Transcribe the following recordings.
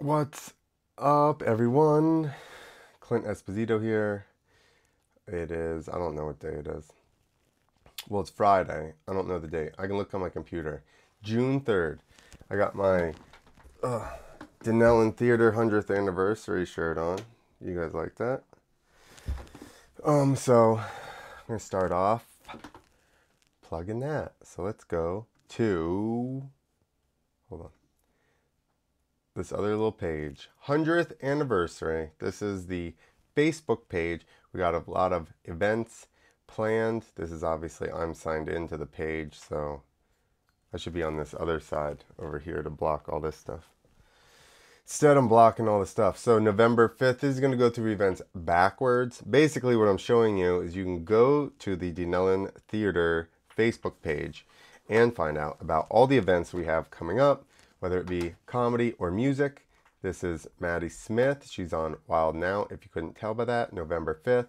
What's up, everyone? Clint Esposito here. It is, I don't know what day it is. Well, it's Friday. I don't know the date. I can look on my computer. June 3rd. I got my Dunellen Theatre 100th anniversary shirt on. You guys like that? So I'm going to start off plugging that. So let's go to, hold on, this other little page, 100th anniversary. This is the Facebook page. We got a lot of events planned. This is obviously, I'm signed into the page, so I should be on this other side over here to block all this stuff. Instead, I'm blocking all the stuff. So November 5th is going to go through events backwards. Basically, what I'm showing you is you can go to the Dunellen Theatre Facebook page and find out about all the events we have coming up, whether it be comedy or music. This is Maddie Smith. She's on Wild Now, if you couldn't tell by that, November 5th.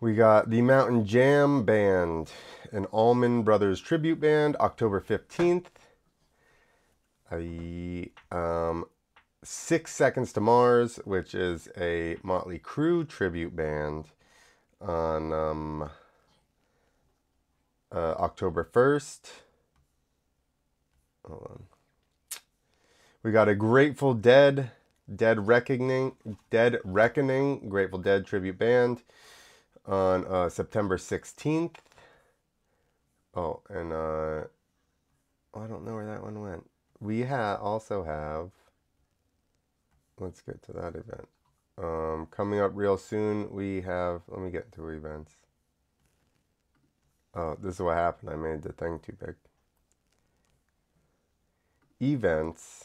We got the Mountain Jam Band, an Allman Brothers tribute band, October 15th. Six Seconds to Mars, which is a Motley Crue tribute band, on October 1st. Hold on. We got a Grateful Dead, Dead Reckoning, Grateful Dead tribute band on September 16th. Oh, and I don't know where that one went. We also have, let's get to that event. Coming up real soon, we have, let me get to events. Oh, this is what happened. I made the thing too big. Events.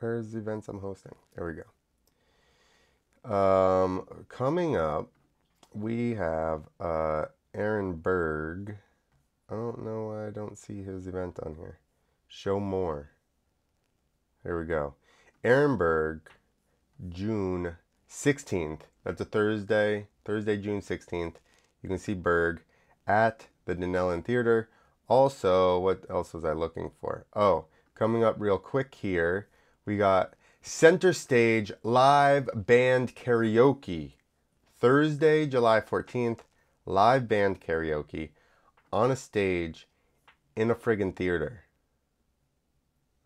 Where's the events I'm hosting? There we go. Coming up, we have Aaron Berg. I don't know why I don't see his event on here. Show more. Here we go. Aaron Berg, June 16th. That's a Thursday. Thursday, June 16th. You can see Berg at the Dunellen Theatre. Also, what else was I looking for? Oh, coming up real quick here. We got Center Stage Live Band Karaoke, Thursday, July 14th, live band karaoke on a stage in a friggin' theater.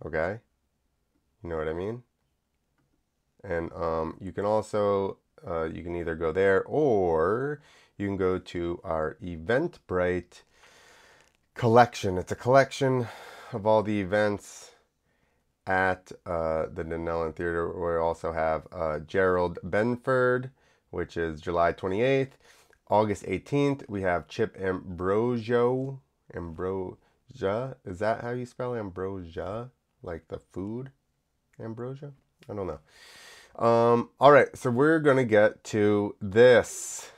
Okay? You know what I mean? And you can also, you can either go there or you can go to our Eventbrite collection. It's a collection of all the events at the Dunellen Theatre. We also have Gerald Benford, which is July 28th. August 18th, we have Chip Ambrosio. Ambrosia? Is that how you spell ambrosia? Like the food? Ambrosia? I don't know. All right, so we're going to get to this.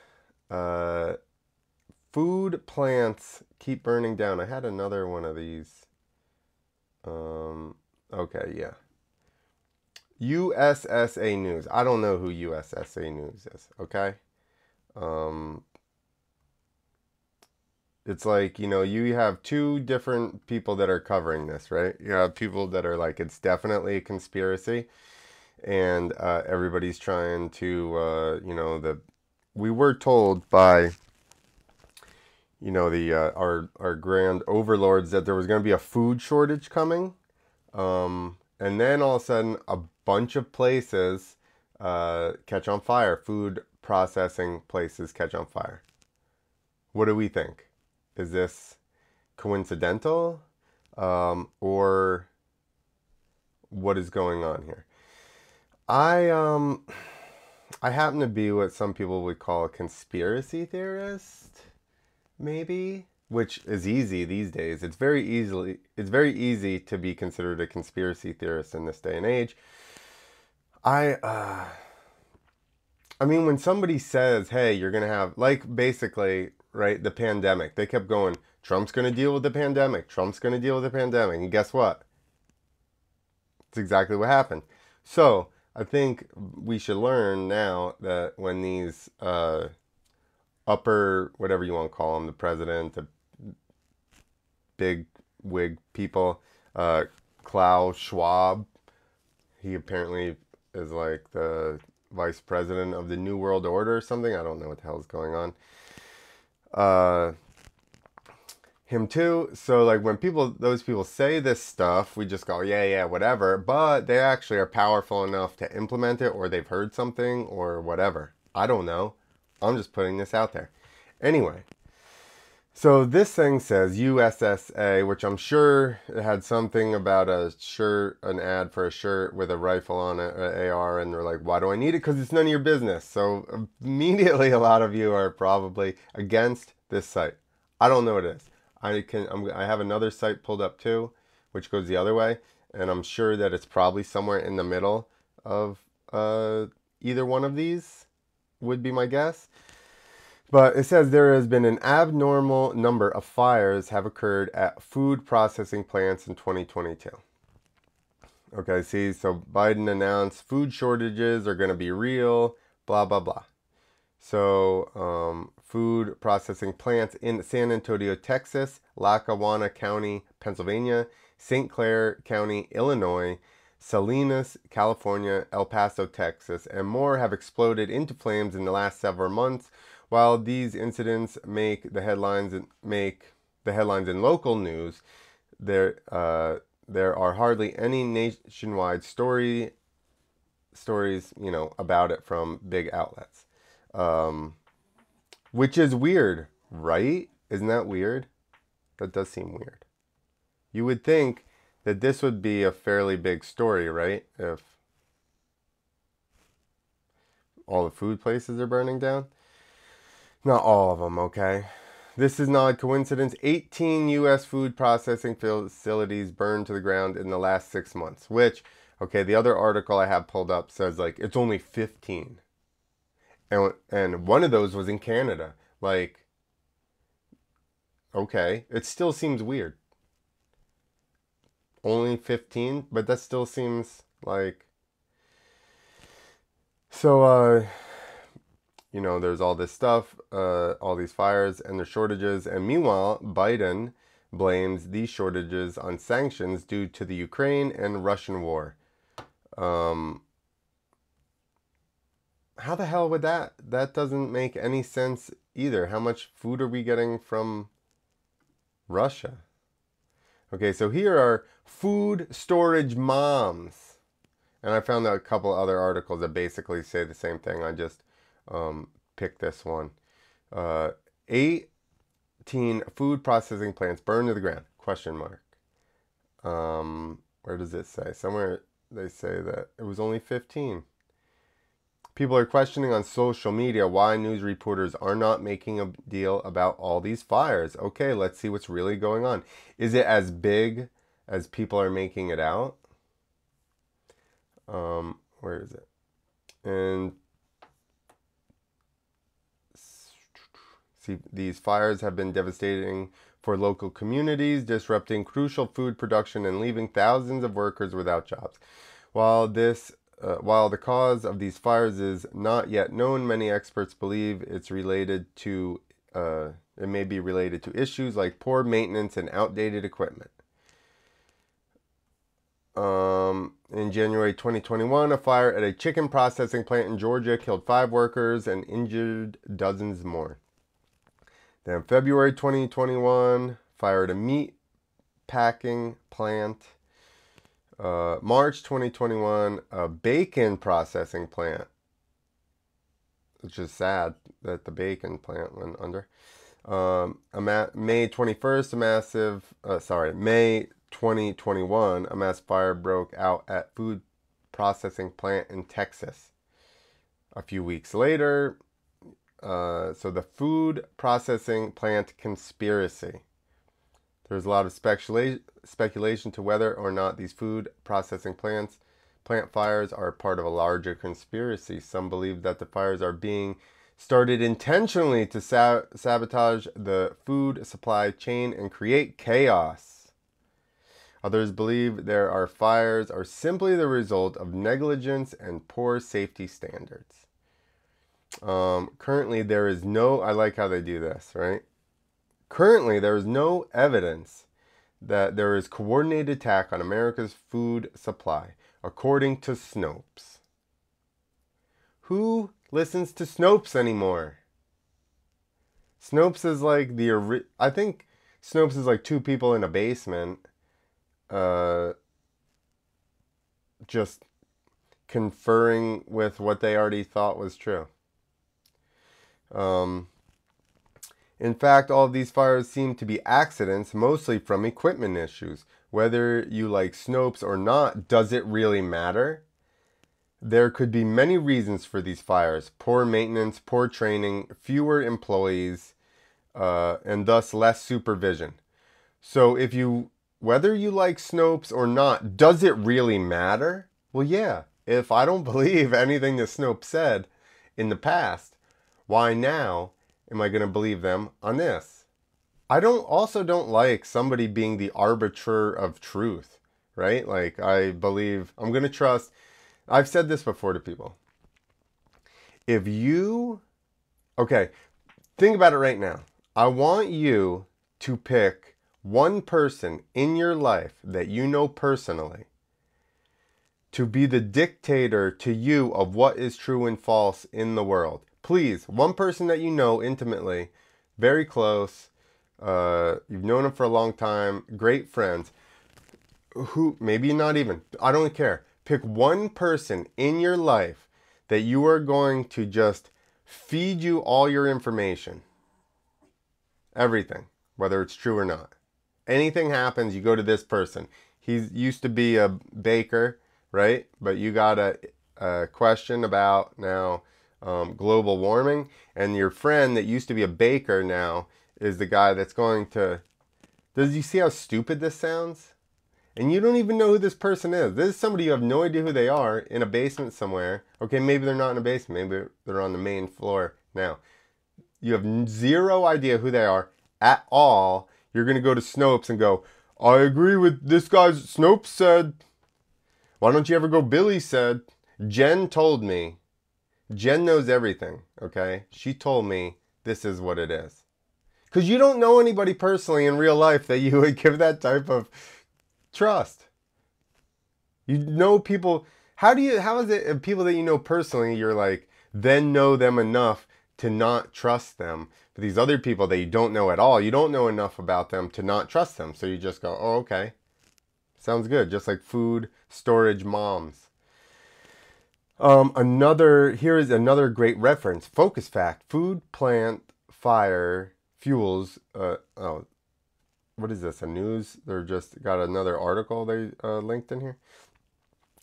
Food plants keep burning down. I had another one of these. Okay, yeah. USSA News. I don't know who USSA News is, okay? It's like, you know, you have two different people that are covering this, right? You have people that are like, it's definitely a conspiracy. And everybody's trying to, you know, we were told by, you know, our grand overlords that there was going to be a food shortage coming. And then all of a sudden, a bunch of places catch on fire. Food processing places catch on fire. What do we think? Is this coincidental? Or what is going on here? I happen to be what some people would call a conspiracy theorist, maybe. Which is easy these days. It's very easy to be considered a conspiracy theorist in this day and age. I mean, when somebody says, hey, you're going to have, like, basically, right, the pandemic. They kept going, Trump's going to deal with the pandemic. Trump's going to deal with the pandemic. And guess what? It's exactly what happened. So I think we should learn now that when these upper, whatever you want to call them, the president, the big wig people, Klaus Schwab. He apparently is like the vice president of the New World Order or something. I don't know what the hell is going on. Him too. So like when those people say this stuff, we just go, yeah, yeah, whatever. But they actually are powerful enough to implement it, or they've heard something or whatever. I don't know. I'm just putting this out there. Anyway, so this thing says USSA, which I'm sure it had something about a shirt, an ad for a shirt with a rifle on it, an AR, and they're like, why do I need it? Because it's none of your business. So immediately a lot of you are probably against this site. I don't know what it is. I have another site pulled up too, which goes the other way, and I'm sure that it's probably somewhere in the middle of either one of these, would be my guess. But it says there has been an abnormal number of fires have occurred at food processing plants in 2022. Okay, see, so Biden announced food shortages are going to be real, blah, blah, blah. So food processing plants in San Antonio, Texas, Lackawanna County, Pennsylvania, St. Clair County, Illinois, Salinas, California, El Paso, Texas, and more have exploded into flames in the last several months. While these incidents make the headlines in local news, there are hardly any nationwide stories, you know, about it from big outlets, which is weird, right? Isn't that weird? That does seem weird. You would think that this would be a fairly big story, right? If all the food places are burning down. Not all of them, okay? This is not a coincidence. 18 U.S. food processing facilities burned to the ground in the last 6 months, which, okay, the other article I have pulled up says, like, it's only 15. And one of those was in Canada. Like, okay, it still seems weird. Only 15, but that still seems like... So, you know, there's all this stuff, all these fires and their shortages. And meanwhile, Biden blames these shortages on sanctions due to the Ukraine and Russian war. How the hell would that doesn't make any sense either. How much food are we getting from Russia? Okay, so here are food storage moms. And I found a couple other articles that basically say the same thing. I just... pick this one. 18 food processing plants burned to the ground, ? Where does it say? Somewhere they say that it was only 15. People are questioning on social media why news reporters are not making a deal about all these fires. Okay, let's see what's really going on. Is it as big as people are making it out? Where is it? And these fires have been devastating for local communities, disrupting crucial food production and leaving thousands of workers without jobs. While the cause of these fires is not yet known, many experts believe it may be related to issues like poor maintenance and outdated equipment. In January 2021, a fire at a chicken processing plant in Georgia killed 5 workers and injured dozens more. Then February 2021, fire at a meat packing plant. March 2021, a bacon processing plant. Which is sad that the bacon plant went under. May 2021, a mass fire broke out at food processing plant in Texas. A few weeks later... so the food processing plant conspiracy. There's a lot of speculation to whether or not these food processing plant fires are part of a larger conspiracy. Some believe that the fires are being started intentionally to sabotage the food supply chain and create chaos. Others believe fires are simply the result of negligence and poor safety standards. Currently there is no, I like how they do this, right? Currently there is no evidence that there is coordinated attack on America's food supply, according to Snopes. Who listens to Snopes anymore? Snopes is like the... I think Snopes is like two people in a basement. Just conferring with what they already thought was true. In fact, all of these fires seem to be accidents, mostly from equipment issues. Whether you like Snopes or not, does it really matter? There could be many reasons for these fires. Poor maintenance, poor training, fewer employees, and thus less supervision. So if you... Whether you like Snopes or not, does it really matter? Well, yeah. If I don't believe anything that Snopes said in the past, why now am I going to believe them on this? I also don't like somebody being the arbiter of truth, right? Like, I believe, I'm going to trust. I've said this before to people. If you, okay, think about it right now. I want you to pick one person in your life that you know personally to be the dictator to you of what is true and false in the world. Please, one person that you know intimately, very close, you've known him for a long time, great friends, who, maybe not even, I don't care. Pick one person in your life that you are going to just feed you all your information. Everything, whether it's true or not. Anything happens, you go to this person. He used to be a baker, right? But you got a question about now global warming, and your friend that used to be a baker now is the guy that's going to... Does you see how stupid this sounds? And you don't even know who this person is. This is somebody you have no idea who they are in a basement somewhere. Okay, maybe they're not in a basement. Maybe they're on the main floor now. You have zero idea who they are at all. You're going to go to Snopes and go, I agree with this guy's, Snopes said. Why don't you ever go, Billy said. Jen told me. Jen knows everything, okay? She told me this is what it is. Because you don't know anybody personally in real life that you would give that type of trust. You know people, how is it people that you know personally, you're like, then know them enough to not trust them. But these other people that you don't know at all, you don't know enough about them to not trust them. So you just go, oh, okay. Sounds good. Just like food storage moms. Here is another great reference. Focus fact. Food, plant, fire, fuels. Oh, what is this? A news? They're just got another article they linked in here.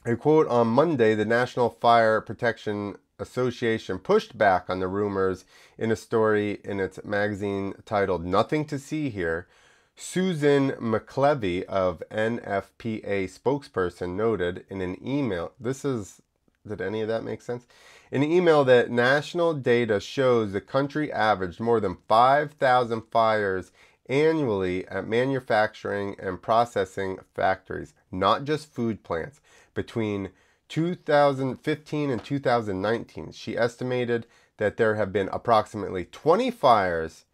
A quote, on Monday, the National Fire Protection Association pushed back on the rumors in a story in its magazine titled Nothing to See Here. Susan McLevy of NFPA spokesperson noted in an email, did any of that make sense? In an email that national data shows the country averaged more than 5,000 fires annually at manufacturing and processing factories, not just food plants, between 2015 and 2019, she estimated that there have been approximately 20 fires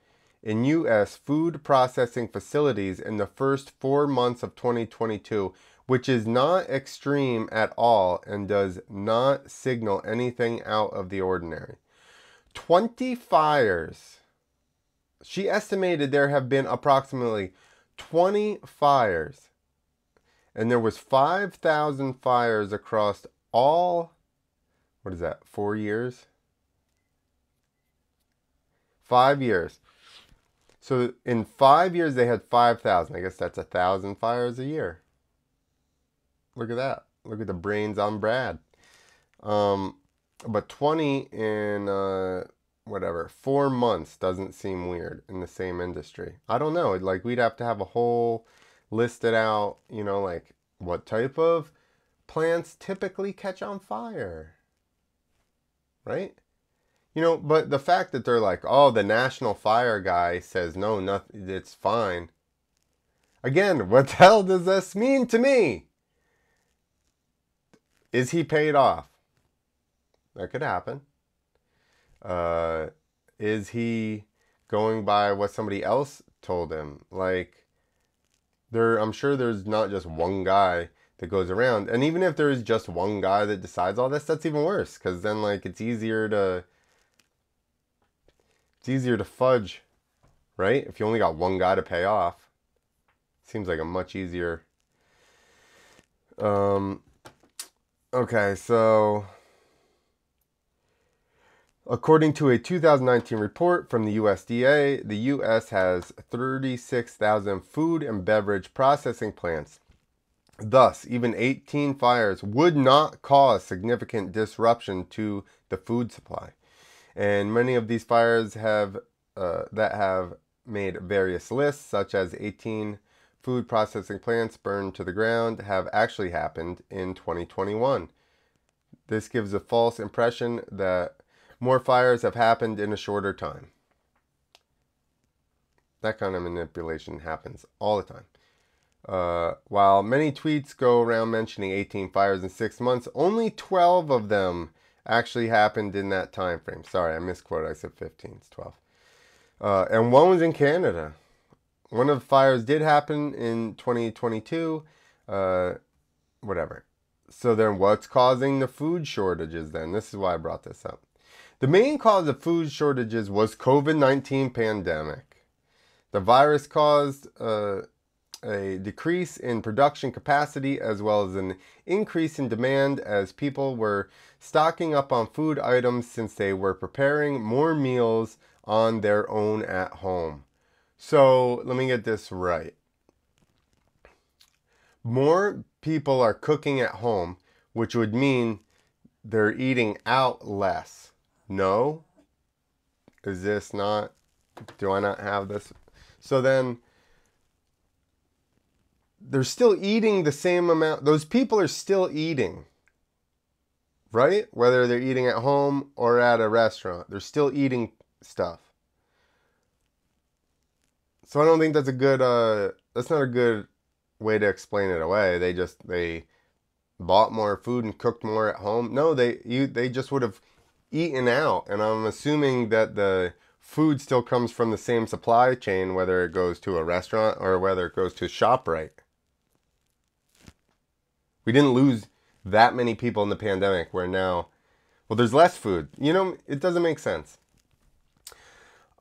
in U.S. food processing facilities in the first 4 months of 2022, which is not extreme at all and does not signal anything out of the ordinary. 20 fires. She estimated there have been approximately 20 fires. And there was 5,000 fires across all, 5 years. So in 5 years, they had 5,000. I guess that's 1,000 fires a year. Look at that. Look at the brains on Brad. But 20 in 4 months doesn't seem weird in the same industry. I don't know. Like, we'd have to have a whole... listed out, you know, like what type of plants typically catch on fire, right? You know, but the fact that they're like, oh, the national fire guy says no, nothing, it's fine. Again, what the hell does this mean to me? Is he paid off? That could happen. Is he going by what somebody else told him? Like, I'm sure there's not just one guy that goes around. And even if there is just one guy that decides all this, that's even worse. Because then, like, it's easier to fudge, right? If you only got one guy to pay off. Seems like a much easier... Okay, so... According to a 2019 report from the USDA, the U.S. has 36,000 food and beverage processing plants. Thus, even 18 fires would not cause significant disruption to the food supply. And many of these fires have that have made various lists, such as 18 food processing plants burned to the ground, have actually happened in 2021. This gives a false impression that more fires have happened in a shorter time. That kind of manipulation happens all the time. While many tweets go around mentioning 18 fires in 6 months, only 12 of them actually happened in that time frame. Sorry, I misquoted. I said 15. It's 12. And one was in Canada. One of the fires did happen in 2022. Whatever. So then what's causing the food shortages then? This is why I brought this up. The main cause of food shortages was COVID-19 pandemic. The virus caused a decrease in production capacity as well as an increase in demand as people were stocking up on food items since they were preparing more meals on their own at home. So let me get this right. More people are cooking at home, which would mean they're eating out less. No? Is this not? Do I not have this? So then they're still eating the same amount. Those people are still eating, right? Whether they're eating at home or at a restaurant, they're still eating stuff. So I don't think that's a good, that's not a good way to explain it away. They bought more food and cooked more at home. No, they just would have eaten out, and I'm assuming that the food still comes from the same supply chain, whether it goes to a restaurant or whether it goes to ShopRite. We didn't lose that many people in the pandemic where now, well, there's less food. You know, it doesn't make sense.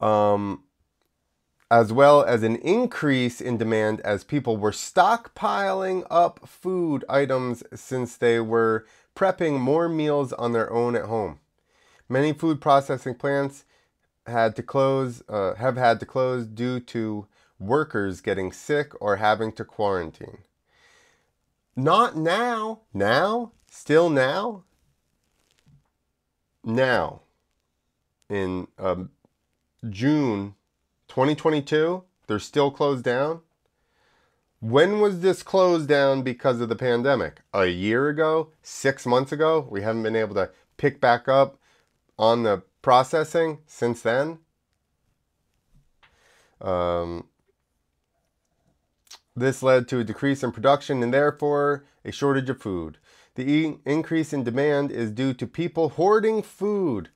As well as an increase in demand as people were stockpiling up food items since they were prepping more meals on their own at home. Many food processing plants have had to close due to workers getting sick or having to quarantine. Not now. Now? Still now? Now. In June 2022, they're still closed down? When was this closed down because of the pandemic? A year ago? 6 months ago? We haven't been able to pick back up on the processing since then. This led to a decrease in production and therefore a shortage of food. The increase in demand is due to people hoarding food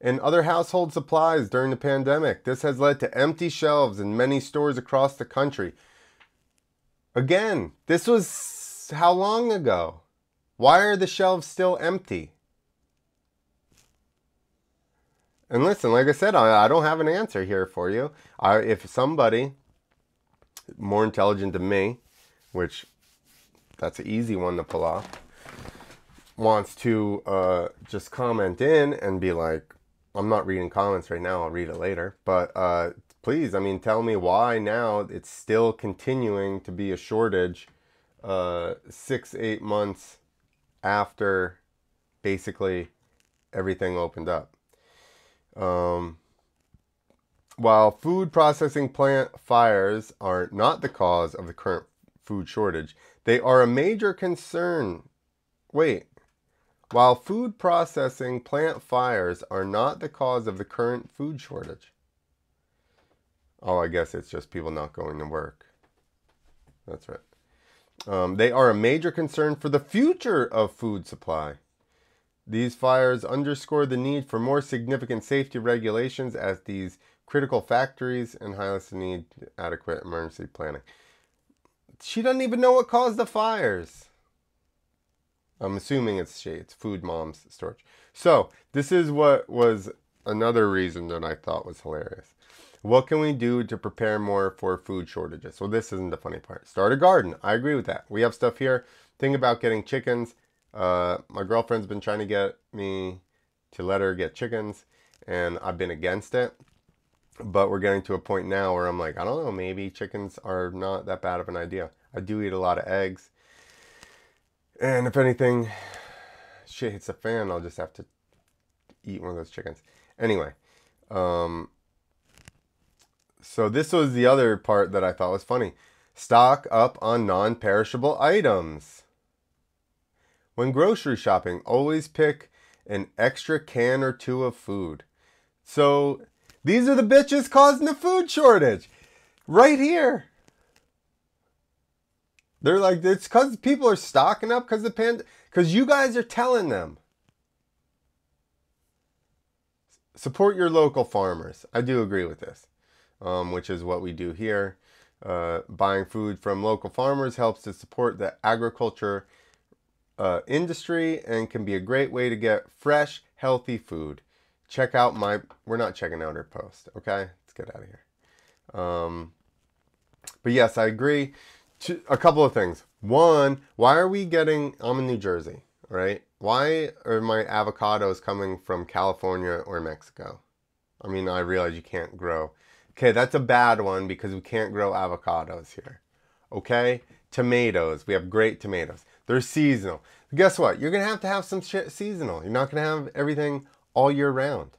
and other household supplies during the pandemic. This has led to empty shelves in many stores across the country. Again, this was how long ago? Why are the shelves still empty? And listen, like I said, I don't have an answer here for you. If somebody more intelligent than me, which that's an easy one to pull off, wants to just comment in and be like, I'm not reading comments right now, I'll read it later. But please, I mean, tell me why now it's still continuing to be a shortage 6-8 months after basically everything opened up. While food processing plant fires are not the cause of the current food shortage, they are a major concern. Wait. While food processing plant fires are not the cause of the current food shortage. Oh, I guess it's just people not going to work. That's right. They are a major concern for the future of food supply. These fires underscore the need for more significant safety regulations at these critical factories and highlights the need for adequate emergency planning. She doesn't even know what caused the fires. I'm assuming it's food mom's storage. So this is what was another reason that I thought was hilarious. What can we do to prepare more for food shortages? Well, this isn't the funny part. Start a garden. I agree with that. We have stuff here. Think about getting chickens. My girlfriend's been trying to get me to let her get chickens, and I've been against it. But we're getting to a point now where I'm like, I don't know, maybe chickens are not that bad of an idea. I do eat a lot of eggs. And if anything, shit hits the fan, I'll just have to eat one of those chickens. Anyway, so this was the other part that I thought was funny. Stock up on non-perishable items. When grocery shopping, always pick an extra can or two of food. So these are the bitches causing the food shortage. Right here. They're like, it's because people are stocking up because the pandemic, because you guys are telling them. Support your local farmers. I do agree with this, which is what we do here. Buying food from local farmers helps to support the agriculture industry and can be a great way to get fresh, healthy food. Check out my, we're not checking out her post, okay? Let's get out of here. But yes, I agree. A couple of things. One, why are we getting, I'm in New Jersey, right? Why are my avocados coming from California or Mexico? I mean, I realize you can't grow. Okay, that's a bad one because we can't grow avocados here. Okay? Tomatoes. We have great tomatoes. They're seasonal. Guess what? You're going to have some shit seasonal. You're not going to have everything all year round.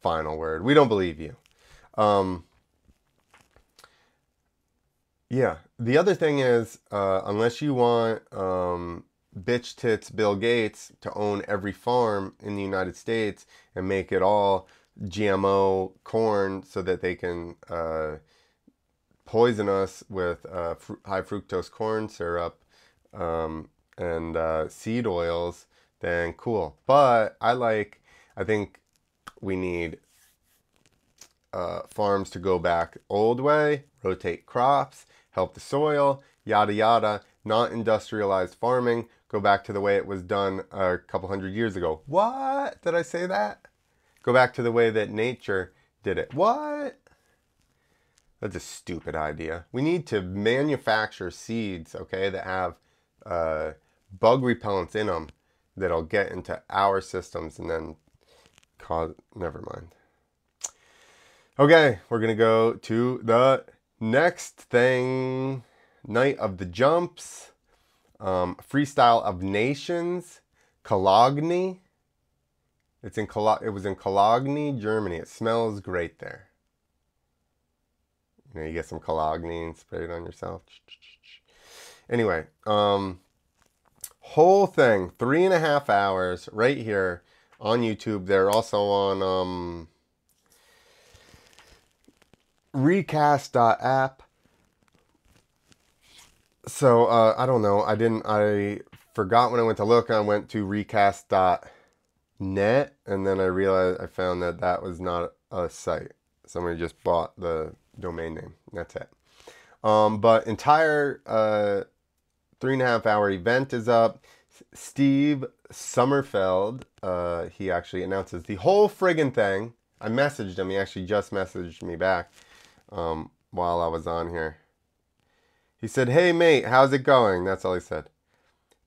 Final word. We don't believe you. Yeah. The other thing is, unless you want bitch tits Bill Gates to own every farm in the United States and make it all GMO corn so that they can poison us with high fructose corn syrup and seed oils, then cool. But I think we need farms to go back old way, rotate crops, help the soil, yada yada, not industrialized farming, go back to the way it was done a couple hundred years ago. What? Did I say that? Go back to the way that nature did it. What? That's a stupid idea. We need to manufacture seeds, okay, that have bug repellents in them that'll get into our systems and then cause, never mind. Okay, we're gonna go to the next thing. Night of the Jumps, Freestyle of Nations, Cologne. It's in Cologne. It was in Cologne, Germany. It smells great there. You know, you get some Cologne and spray it on yourself. Anyway, whole thing, 3.5 hours, right here on YouTube. They're also on Recast.app. So I don't know. I forgot when I went to look. I went to recast.net, and then I realized I found that that was not a site. Somebody just bought the domain name. That's it. But entire 3.5 hour event is up. Steve Sommerfeld, he actually announces the whole friggin' thing. I messaged him. He actually just messaged me back while I was on here. He said, "Hey mate, how's it going?" That's all he said.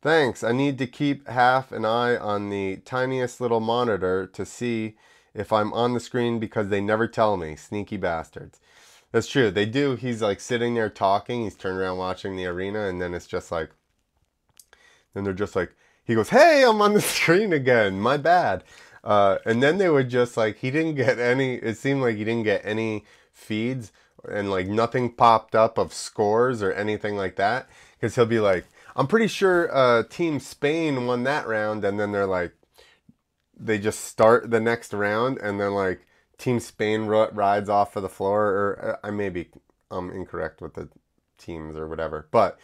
"Thanks, I need to keep half an eye on the tiniest little monitor to see if I'm on the screen because they never tell me, sneaky bastards." That's true, they do. He's like sitting there talking, he's turned around watching the arena, and then it's just like, then they're just like, he goes, "Hey, I'm on the screen again, my bad." And then they would just like, he didn't get any, it seemed like he didn't get any feeds, and like nothing popped up of scores or anything like that, because he'll be like, "I'm pretty sure Team Spain won that round," and then they're like, they just start the next round, and then like Team Spain rides off of the floor, or I may be incorrect with the teams or whatever, but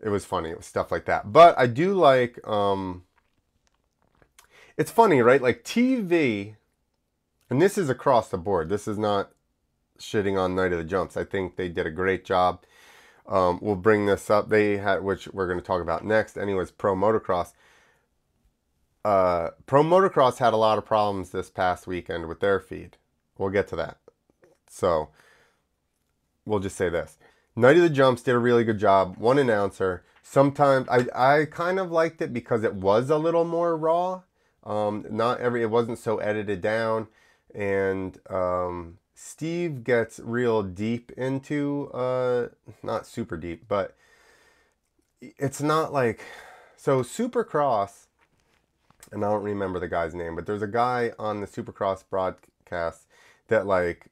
it was funny. It was stuff like that. But I do like, it's funny, right? Like TV, and this is across the board. This is not shitting on Night of the Jumps. I think they did a great job. will bring this up. They had, which we're going to talk about next. Anyways, Pro Motocross. Pro Motocross had a lot of problems this past weekend with their feed. We'll get to that. So we'll just say this. Night of the Jumps did a really good job. One announcer. Sometimes I kind of liked it because it was a little more raw. It wasn't so edited down, and Steve gets real deep into not super deep, but it's not like, so Supercross, and I don't remember the guy's name, but there's a guy on the Supercross broadcast that, like,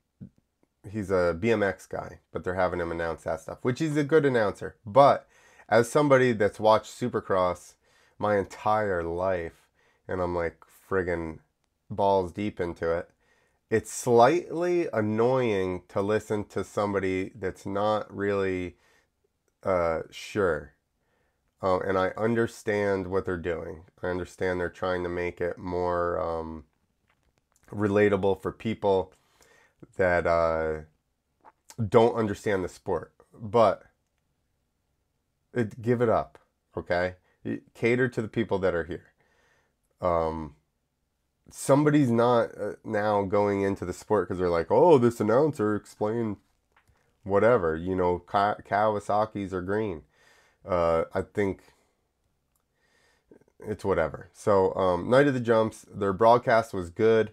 he's a BMX guy, but they're having him announce that stuff, which he's a good announcer. But as somebody that's watched Supercross my entire life, and I'm like friggin' balls deep into it, it's slightly annoying to listen to somebody that's not really sure. And I understand what they're doing. I understand they're trying to make it more relatable for people that don't understand the sport. But give it up, okay? Cater to the people that are here. Somebody's not now going into the sport because they're like, oh, this announcer explained whatever, you know, Kawasaki's are green. I think it's whatever. So Night of the Jumps, their broadcast was good.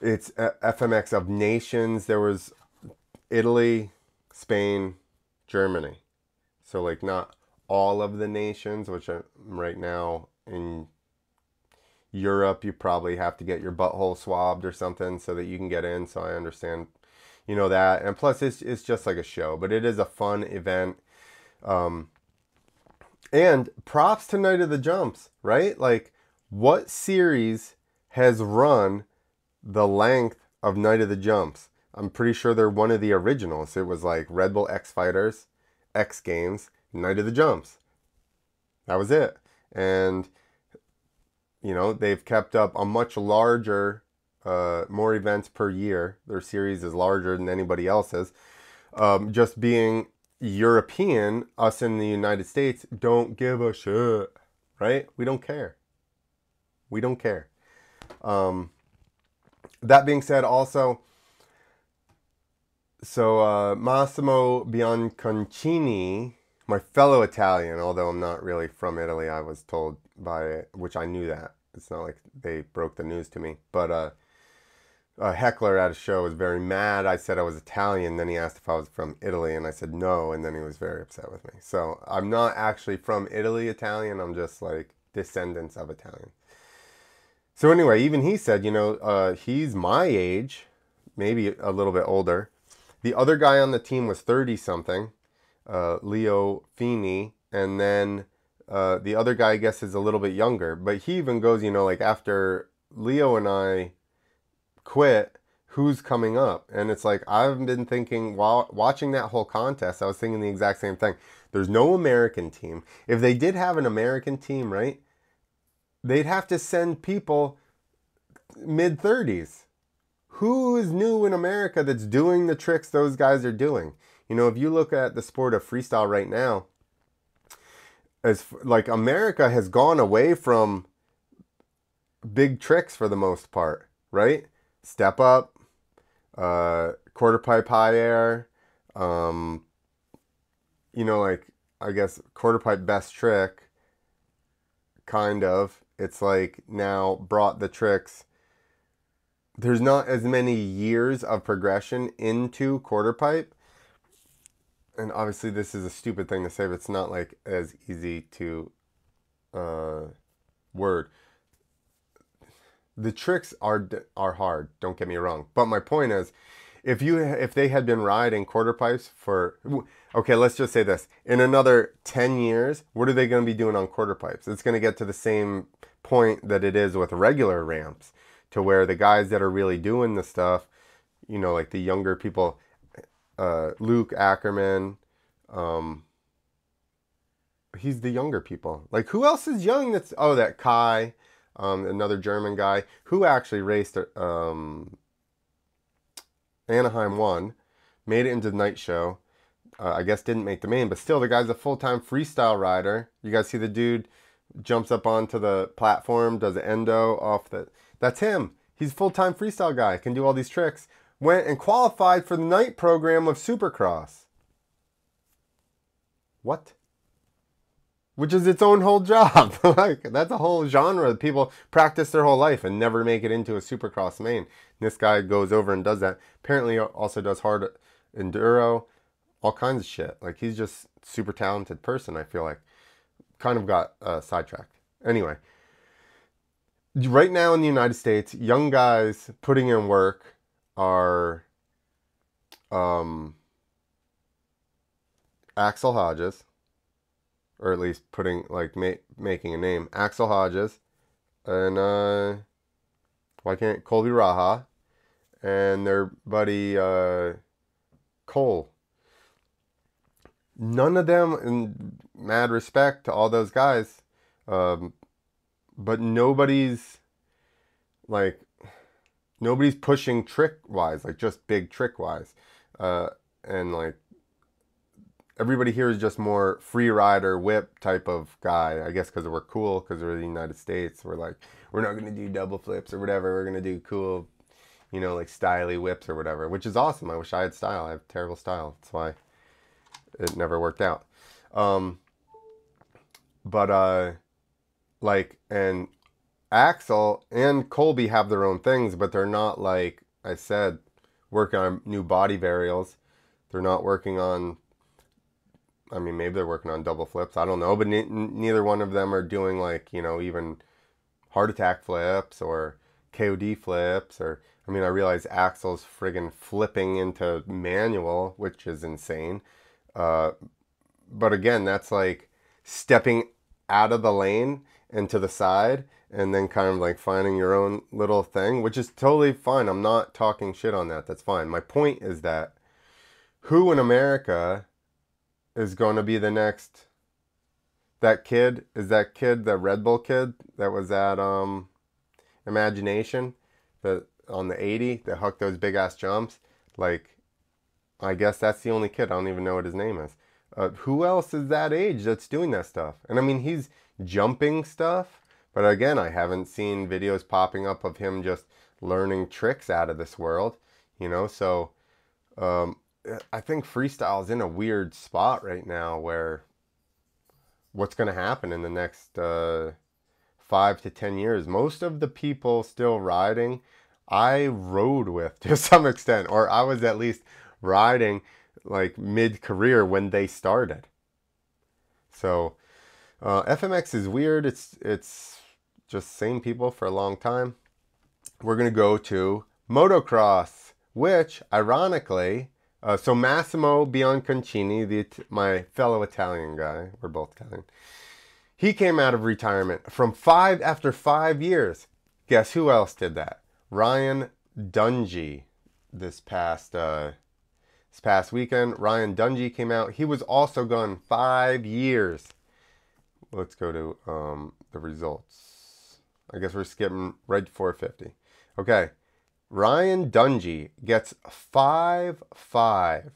It's FMX of nations. There was Italy, Spain, Germany. So, like, not all of the nations, which right now in Europe, you probably have to get your butthole swabbed or something so that you can get in. So I understand, you know, that. And plus, it's just like a show, but it is a fun event. And props to Night of the Jumps, right? Like, what series has run the length of Night of the Jumps? I'm pretty sure they're one of the originals. It was like Red Bull X Fighters, X Games, Night of the Jumps. That was it. And, you know, they've kept up a much larger, more events per year. Their series is larger than anybody else's. Just being European, us in the United States, don't give a shit, right? We don't care. We don't care. That being said, also, so Massimo Bianconcini, my fellow Italian, although I'm not really from Italy, I was told by it, which I knew that. It's not like they broke the news to me. But a heckler at a show was very mad. I said I was Italian. Then he asked if I was from Italy, and I said no. And then he was very upset with me. So I'm not actually from Italy Italian. I'm just like descendants of Italian. So anyway, even he said, you know, he's my age, maybe a little bit older. The other guy on the team was 30-something. Leo Fini, and then the other guy, I guess, is a little bit younger. But he even goes, you know, like, after Leo and I quit, who's coming up? And it's like, I've been thinking while watching that whole contest, I was thinking the exact same thing. There's no American team. If they did have an American team, right, they'd have to send people mid-30s. Who is new in America that's doing the tricks those guys are doing? You know, if you look at the sport of freestyle right now, as like, America has gone away from big tricks for the most part, right? Step up, quarter pipe high air, you know, like, I guess quarter pipe best trick, kind of. It's like now brought the tricks. There's not as many years of progression into quarter pipe. And obviously this is a stupid thing to say, but it's not like as easy to word. The tricks are hard, don't get me wrong. But my point is, if they had been riding quarter pipes for, okay, let's just say this. In another 10 years, what are they going to be doing on quarter pipes? It's going to get to the same point that it is with regular ramps, to where the guys that are really doing the stuff, you know, like the younger people, Luke Ackerman, he's the younger people. Like, who else is young that's, oh, that Kai, another German guy, who actually raced Anaheim 1, made it into the night show. I guess didn't make the main, but still the guy's a full-time freestyle rider. You guys see the dude jumps up onto the platform, does an endo off the... That's him. He's a full-time freestyle guy, can do all these tricks. Went and qualified for the night program of Supercross. What? Which is its own whole job. Like, that's a whole genre that people practice their whole life and never make it into a Supercross main. And this guy goes over and does that. Apparently also does hard enduro, all kinds of shit. Like, he's just a super talented person, I feel like. Kind of got sidetracked. Anyway, right now in the United States, young guys putting in work are Axl Hodges. Or at least putting, like, making a name. Axl Hodges. And, why can't Colby Raha. And their buddy, Cole. None of them, in mad respect to all those guys. But nobody's, like, nobody's pushing trick-wise. Like, just big trick-wise. And, like, everybody here is just more free rider, whip type of guy. I guess because we're cool, because we're the United States. We're like, we're not going to do double flips or whatever. We're going to do cool, you know, like styly whips or whatever, which is awesome. I wish I had style. I have terrible style. That's why it never worked out. Like, and Axl and Colby have their own things, but they're not, like I said, working on new body varials. They're not working on... I mean, maybe they're working on double flips. I don't know, but neither one of them are doing, like, you know, even heart attack flips or KOD flips. Or, I mean, I realize Axl's friggin' flipping into manual, which is insane. But again, that's like stepping out of the lane and to the side and then kind of like finding your own little thing, which is totally fine. I'm not talking shit on that. That's fine. My point is that who in America... is going to be the next, that kid, the Red Bull kid that was at Imagination, that on the 80, that hooked those big ass jumps. Like, I guess that's the only kid. I don't even know what his name is. Who else is that age that's doing that stuff? And I mean, he's jumping stuff, but again, I haven't seen videos popping up of him just learning tricks out of this world, you know? So, I think freestyle is in a weird spot right now where what's going to happen in the next 5 to 10 years. Most of the people still riding, I rode with to some extent, or I was at least riding like mid-career when they started. So FMX is weird. It's just same people for a long time. We're going to go to motocross, which ironically... so Massimo Bianconcini, my fellow Italian guy, we're both Italian, he came out of retirement after 5 years. Guess who else did that? Ryan Dungey. This past weekend, Ryan Dungey came out. He was also gone 5 years. Let's go to the results. I guess we're skipping right to 450. Okay. Ryan Dungey gets 5-5.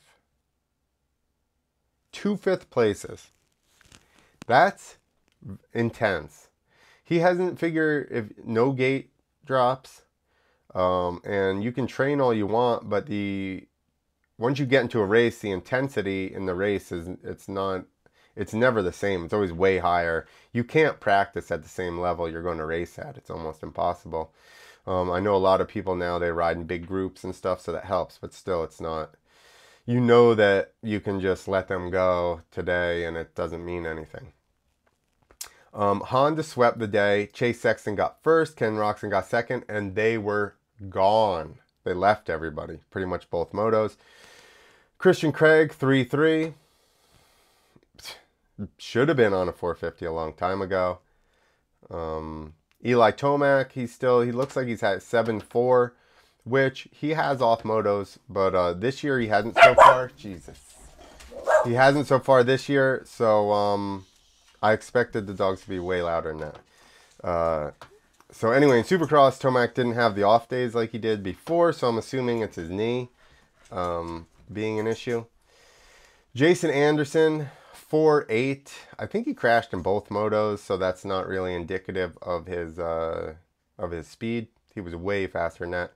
Two fifth places. That's intense. He hasn't figured if no gate drops. And you can train all you want, but once you get into a race, the intensity in the race it's never the same. It's always way higher. You can't practice at the same level you're going to race at. It's almost impossible. I know a lot of people now, they ride in big groups and stuff, so that helps. But still, it's not, you know, that you can just let them go today and it doesn't mean anything. Honda swept the day. Chase Sexton got first. Ken Roxon got second. And they were gone. They left everybody, pretty much both motos. Christian Craig, 3-3. Should have been on a 450 a long time ago. Eli Tomac, he looks like he's had 7-4, which he has off motos, but this year he hasn't so far. Jesus. He hasn't so far this year, so I expected the dogs to be way louder than that. So anyway, in Supercross, Tomac didn't have the off days like he did before, so I'm assuming it's his knee being an issue. Jason Anderson, 4.8. I think he crashed in both motos, so that's not really indicative of his speed. He was way faster than that.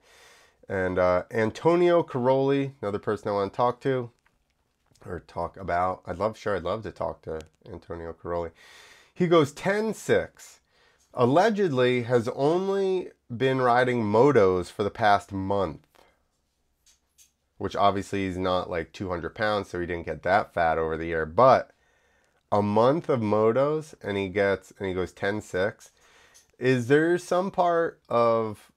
And Antonio Cairoli, another person I want to talk to or talk about. I'd love to talk to Antonio Cairoli. He goes 10.6. Allegedly has only been riding motos for the past month, which obviously he's not like 200 pounds, so he didn't get that fat over the year, but a month of motos and he goes 10.6. Is there some part of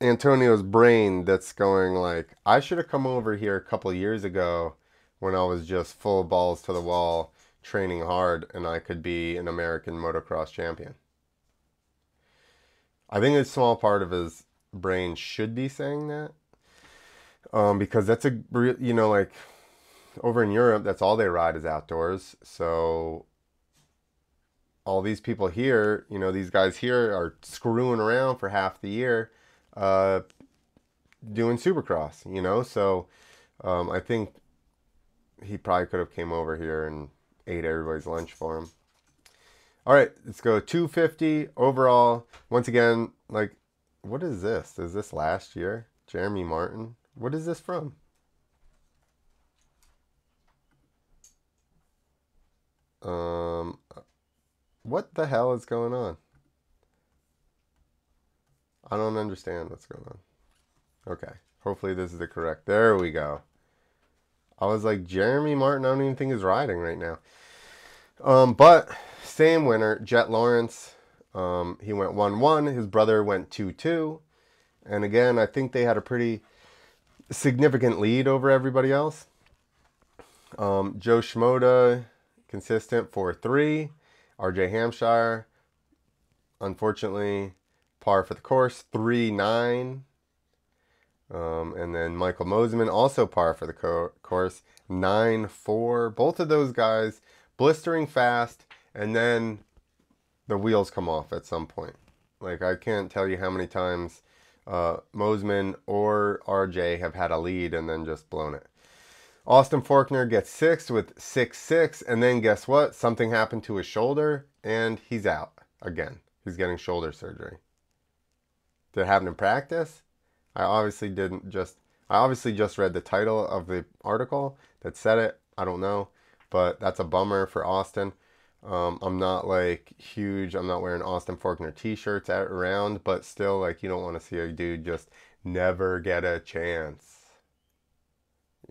Antonio's brain that's going like, I should have come over here a couple years ago when I was just full balls to the wall training hard and I could be an American motocross champion? I think a small part of his brain should be saying that, because that's a, you know, like over in Europe, that's all they ride is outdoors. So all these people here, you know, these guys here are screwing around for half the year doing Supercross, you know. So I think he probably could have came over here and ate everybody's lunch for him. All right, let's go 250 overall. Once again, like, what is this? Is this last year? Jeremy Martin? What is this from? What the hell is going on? I don't understand what's going on. Okay. Hopefully this is the correct. There we go. I was like, Jeremy Martin, I don't even think he's riding right now. But same winner, Jet Lawrence. He went 1-1. His brother went 2-2. And again, I think they had a pretty significant lead over everybody else. Joe Schmoda, consistent, 4-3. RJ Hampshire, unfortunately, par for the course, 3-9. And then Michael Moseman, also par for the course, 9-4. Both of those guys blistering fast, and then the wheels come off at some point. Like, I can't tell you how many times Moseman or RJ have had a lead and then just blown it. Austin Forkner gets 6th with 6.6, and then guess what? Something happened to his shoulder and he's out again. He's getting shoulder surgery. Did it happen in practice? I obviously just read the title of the article that said it. I don't know, but that's a bummer for Austin. I'm not like huge, I'm not wearing Austin Forkner t-shirts around, but still, like, you don't want to see a dude just never get a chance.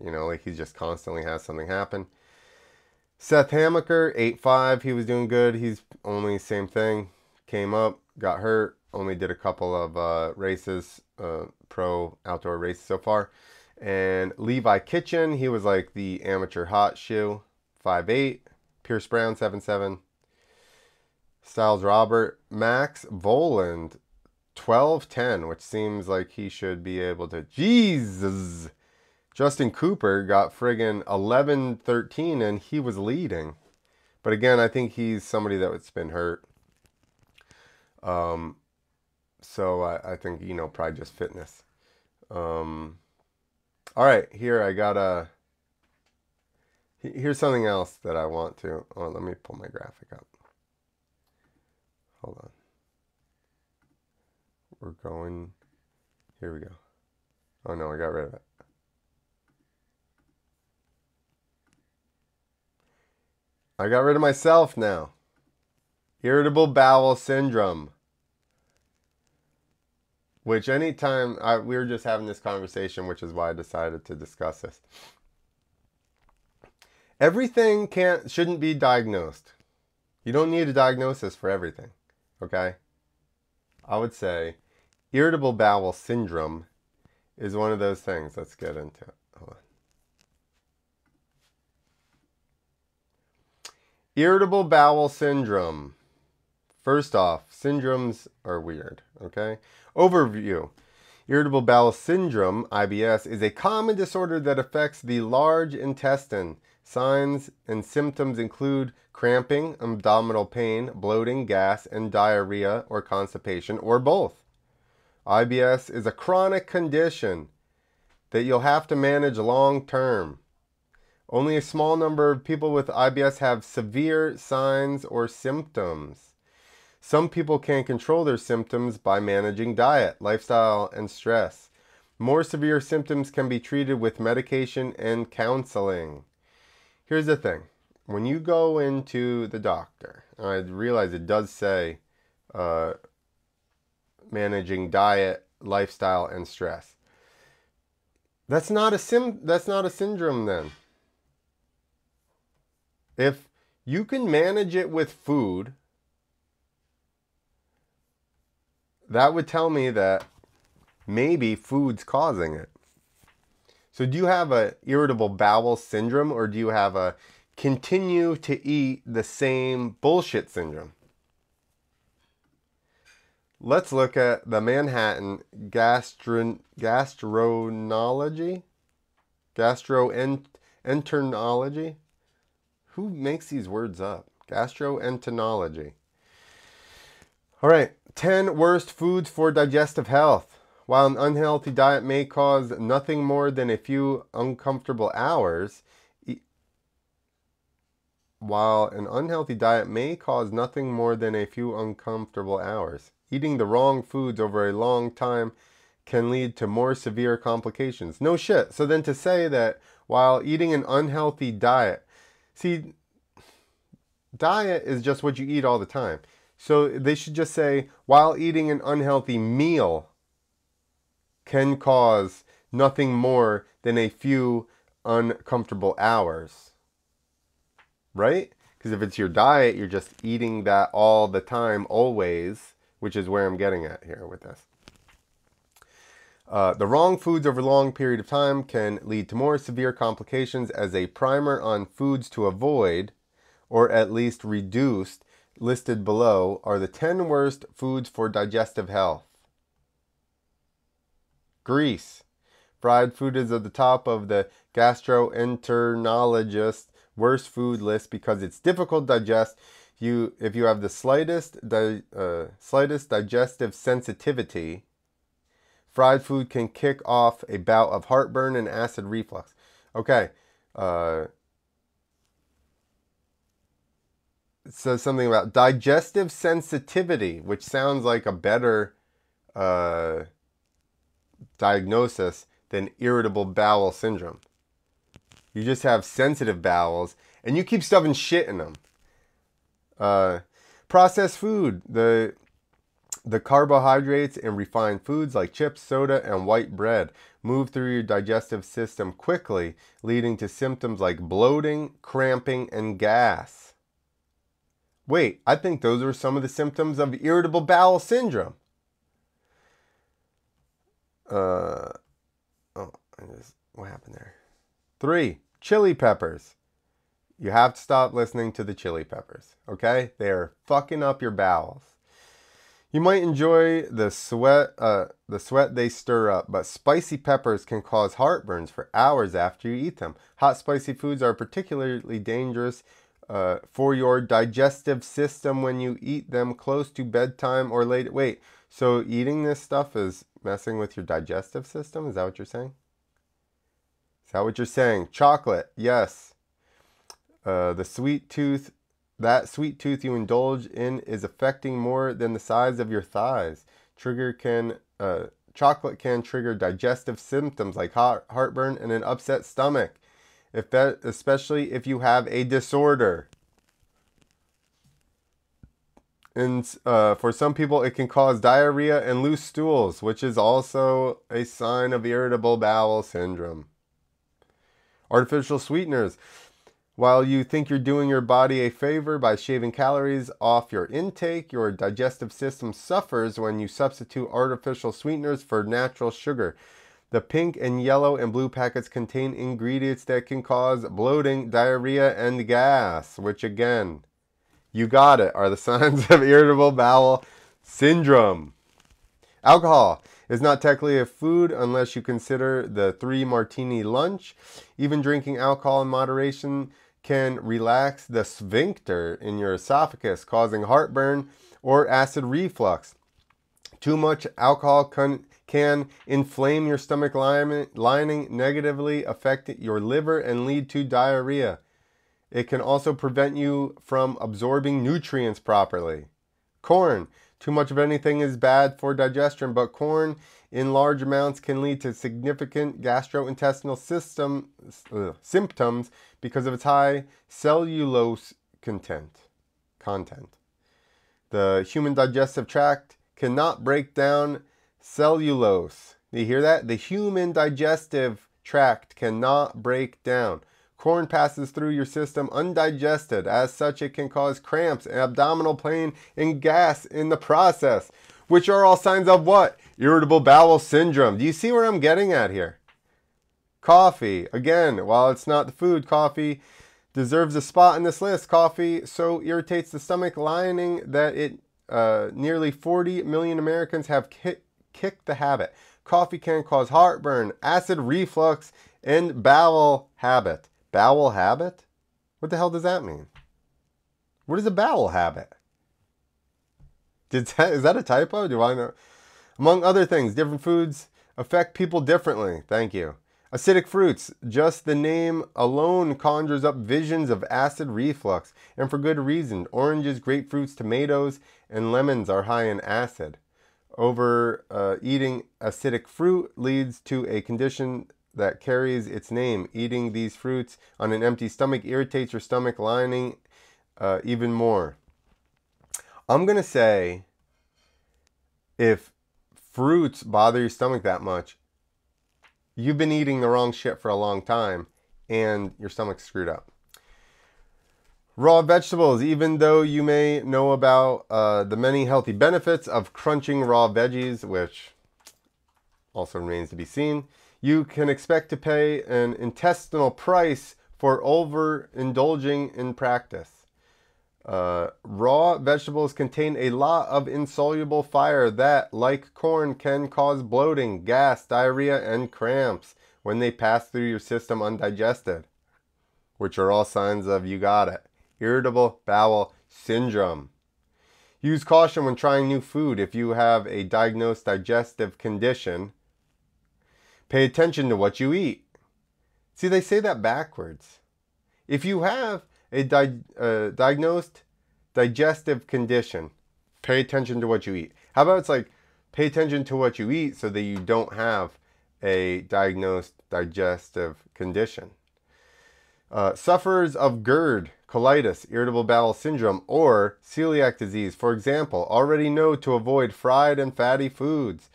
You know, like, he just constantly has something happen. Seth Hamaker, 8.5, he was doing good. He's only same thing, came up, got hurt, only did a couple of races, pro outdoor races so far. And Levi Kitchen, he was like the amateur hot shoe, 5.8. Pierce Brown, 7.7. Styles Robert. Max Voland, 12.10, which seems like he should be able to. Jesus! Justin Cooper got friggin' 11.13, and he was leading. But again, I think he's somebody that's been hurt. So I think, you know, probably just fitness. All right, here I got a... Here's something else that I want to... Oh, let me pull my graphic up. Hold on. We're going... Here we go. Oh, no, I got rid of it. I got rid of myself now. Irritable bowel syndrome. Which anytime... we were just having this conversation, which is why I decided to discuss this. Everything shouldn't be diagnosed. You don't need a diagnosis for everything, okay? I would say irritable bowel syndrome is one of those things. Let's get into it. Hold on. Irritable bowel syndrome. First off, syndromes are weird, okay? Overview. Irritable bowel syndrome, IBS, is a common disorder that affects the large intestine. Signs and symptoms include cramping, abdominal pain, bloating, gas, and diarrhea or constipation, or both. IBS is a chronic condition that you'll have to manage long term. Only a small number of people with IBS have severe signs or symptoms. Some people can control their symptoms by managing diet, lifestyle, and stress. More severe symptoms can be treated with medication and counseling. Here's the thing. When you go into the doctor, and I realize it does say managing diet, lifestyle, and stress. That's not a syndrome then. If you can manage it with food, that would tell me that maybe food's causing it. So do you have an irritable bowel syndrome, or do you have a continue to eat the same bullshit syndrome? Let's look at the Manhattan gastroenterology. Who makes these words up? Gastroenterology. All right, 10 worst foods for digestive health. While an unhealthy diet may cause nothing more than a few uncomfortable hours, eating the wrong foods over a long time can lead to more severe complications. No shit. So then to say that while eating an unhealthy diet, see, diet is just what you eat all the time. So they should just say, while eating an unhealthy meal can cause nothing more than a few uncomfortable hours, right? Because if it's your diet, you're just eating that all the time, always, which is where I'm getting at here with this. The wrong foods over a long period of time can lead to more severe complications. As a primer on foods to avoid, or at least reduced, listed below are the 10 worst foods for digestive health. Grease. Fried food is at the top of the gastroenterologist's worst food list because it's difficult to digest. If you have the slightest digestive sensitivity, fried food can kick off a bout of heartburn and acid reflux. Okay. It says something about digestive sensitivity, which sounds like a better diagnosis than irritable bowel syndrome. You just have sensitive bowels, and you keep stuffing shit in them. Processed food, the carbohydrates and refined foods like chips, soda, and white bread move through your digestive system quickly, leading to symptoms like bloating, cramping, and gas. Wait, I think those are some of the symptoms of irritable bowel syndrome. What happened there? 3, chili peppers. You have to stop listening to the chili peppers, okay? They are fucking up your bowels. You might enjoy the sweat they stir up, but spicy peppers can cause heartburns for hours after you eat them. Hot, spicy foods are particularly dangerous for your digestive system when you eat them close to bedtime or late. Wait, so eating this stuff is messing with your digestive system? Is that what you're saying? Is that what you're saying? Chocolate, yes. That sweet tooth you indulge in is affecting more than the size of your thighs. Chocolate can trigger digestive symptoms like heartburn and an upset stomach, especially if you have a disorder. And for some people, it can cause diarrhea and loose stools, which is also a sign of irritable bowel syndrome. Artificial sweeteners. While you think you're doing your body a favor by shaving calories off your intake, your digestive system suffers when you substitute artificial sweeteners for natural sugar. The pink and yellow and blue packets contain ingredients that can cause bloating, diarrhea, and gas, which again, you got it, are the signs of irritable bowel syndrome. Alcohol is not technically a food unless you consider the 3-martini lunch. Even drinking alcohol in moderation can relax the sphincter in your esophagus, causing heartburn or acid reflux. Too much alcohol can can inflame your stomach lining, negatively affect your liver, and lead to diarrhea. It can also prevent you from absorbing nutrients properly. Corn. Too much of anything is bad for digestion, but corn in large amounts can lead to significant gastrointestinal system symptoms because of its high cellulose content. The human digestive tract cannot break down cellulose. You hear that? The human digestive tract cannot break down. Corn passes through your system undigested. As such, it can cause cramps and abdominal pain and gas in the process, which are all signs of what? Irritable bowel syndrome. Do you see where I'm getting at here? Coffee. Again, while it's not the food, coffee deserves a spot in this list. Coffee so irritates the stomach lining that it nearly 40 million Americans have kicked the habit. Coffee can cause heartburn, acid reflux, and bowel habit. Bowel habit? What the hell does that mean? What is a bowel habit? Is that a typo? Do I know? Among other things, different foods affect people differently. Thank you. Acidic fruits. Just the name alone conjures up visions of acid reflux, and for good reason. Oranges, grapefruits, tomatoes, and lemons are high in acid. Overeating acidic fruit leads to a condition that carries its name. Eating these fruits on an empty stomach irritates your stomach lining even more. I'm gonna say, if fruits bother your stomach that much, you've been eating the wrong shit for a long time and your stomach's screwed up. Raw vegetables. Even though you may know about the many healthy benefits of crunching raw veggies, which also remains to be seen, you can expect to pay an intestinal price for overindulging in practice. Raw vegetables contain a lot of insoluble fiber that, like corn, can cause bloating, gas, diarrhea, and cramps when they pass through your system undigested, which are all signs of, you got it, irritable bowel syndrome. Use caution when trying new food. If you have a diagnosed digestive condition, pay attention to what you eat. See, they say that backwards. If you have a diagnosed digestive condition, pay attention to what you eat. How about it's like, pay attention to what you eat so that you don't have a diagnosed digestive condition. Sufferers of GERD, colitis, irritable bowel syndrome, or celiac disease, for example, already know to avoid fried and fatty foods.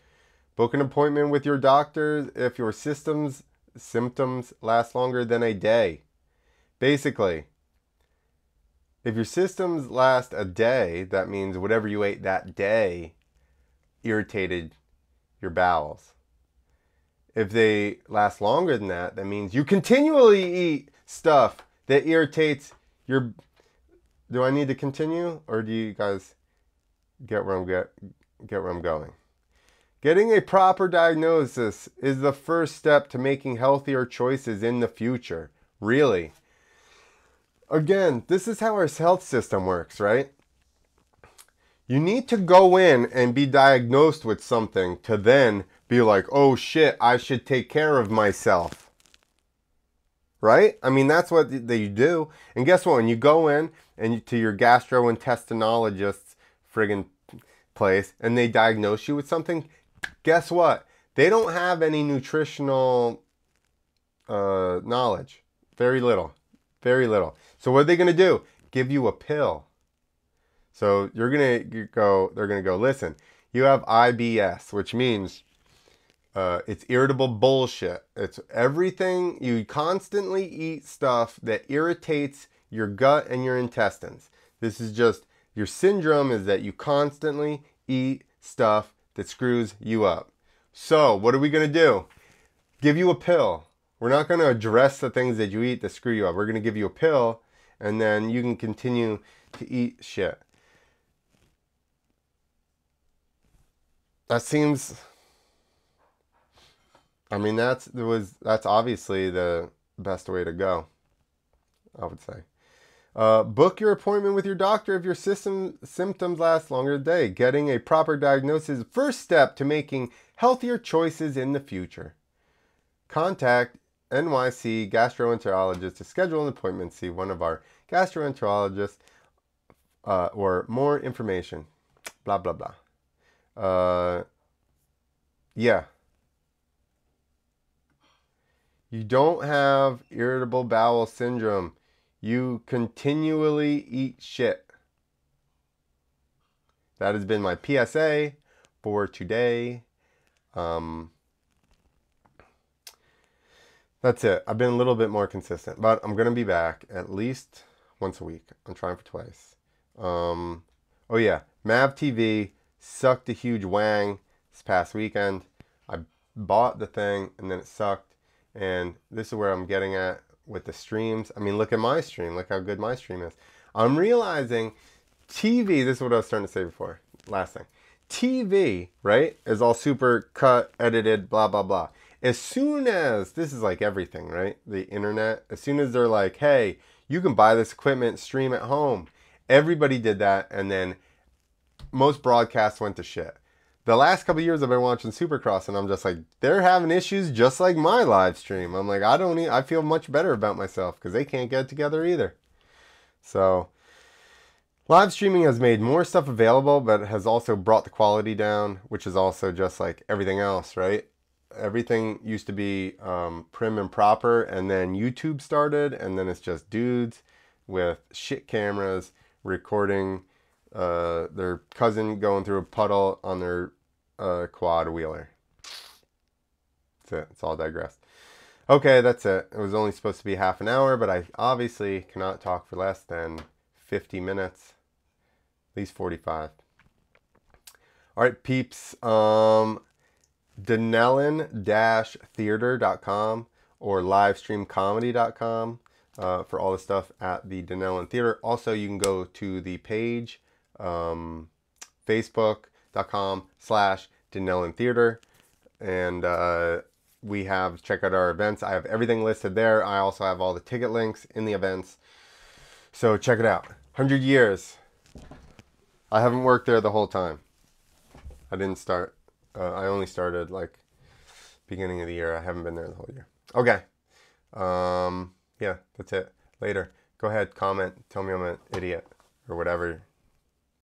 Book an appointment with your doctor if your symptoms last longer than a day. Basically, if your symptoms last a day, that means whatever you ate that day irritated your bowels. If they last longer than that, that means you continually eat stuff that irritates your... Do I need to continue, or do you guys get where I'm going? Getting a proper diagnosis is the first step to making healthier choices in the future. Really. Again, this is how our health system works, right? You need to go in and be diagnosed with something to then be like, oh shit, I should take care of myself. Right? I mean, that's what they do. And guess what? When you go in and to your gastrointestinologist's friggin' place and they diagnose you with something, guess what? They don't have any nutritional knowledge. Very little. Very little. So what are they going to do? Give you a pill. So you're going to go, they're going to go, listen, you have IBS, which means it's irritable bullshit. It's everything. You constantly eat stuff that irritates your gut and your intestines. This is just, your syndrome is that you constantly eat stuff that screws you up. So what are we going to do? Give you a pill. We're not going to address the things that you eat that screw you up. We're going to give you a pill, and then you can continue to eat shit. That seems... I mean, that's obviously the best way to go, I would say. Book your appointment with your doctor if your symptoms last longer than a day. Getting a proper diagnosis is the first step to making healthier choices in the future. Contact NYC gastroenterologist to schedule an appointment. See one of our gastroenterologists or more information. Blah, blah, blah. Yeah. You don't have irritable bowel syndrome. You continually eat shit. That has been my PSA for today. That's it. I've been a little bit more consistent, but I'm going to be back at least once a week. I'm trying for twice. Oh yeah. Mav TV sucked a huge wang this past weekend. I bought the thing and then it sucked. And this is where I'm getting at with the streams. I mean, look at my stream. Look how good my stream is. I'm realizing TV, this is what I was starting to say before. Last thing. TV, right, is all super cut, edited, blah, blah, blah. As soon as, this is like everything, right? The internet, as soon as they're like, hey, you can buy this equipment, stream at home. Everybody did that, and then most broadcasts went to shit. The last couple of years I've been watching Supercross, and I'm just like, they're having issues just like my live stream. I'm like, I feel much better about myself because they can't get together either. So live streaming has made more stuff available, but has also brought the quality down, which is also just like everything else, right? Everything used to be prim and proper, and then YouTube started, and then it's just dudes with shit cameras recording their cousin going through a puddle on their quad wheeler. That's it. It's all digressed. Okay, that's it. It was only supposed to be half an hour, but I obviously cannot talk for less than 50 minutes, at least 45. All right, peeps. Dunellen-theater.com or livestreamcomedy.com for all the stuff at the Dunellen Theatre. Also, you can go to the page facebook.com/Dunellen Theatre, and we have, check out our events. I have everything listed there. I also have all the ticket links in the events, so check it out. 100 years. I haven't worked there the whole time. I didn't start. I only started like beginning of the year. I haven't been there the whole year. Okay. Yeah, that's it. Later. Go ahead, comment, tell me I'm an idiot or whatever.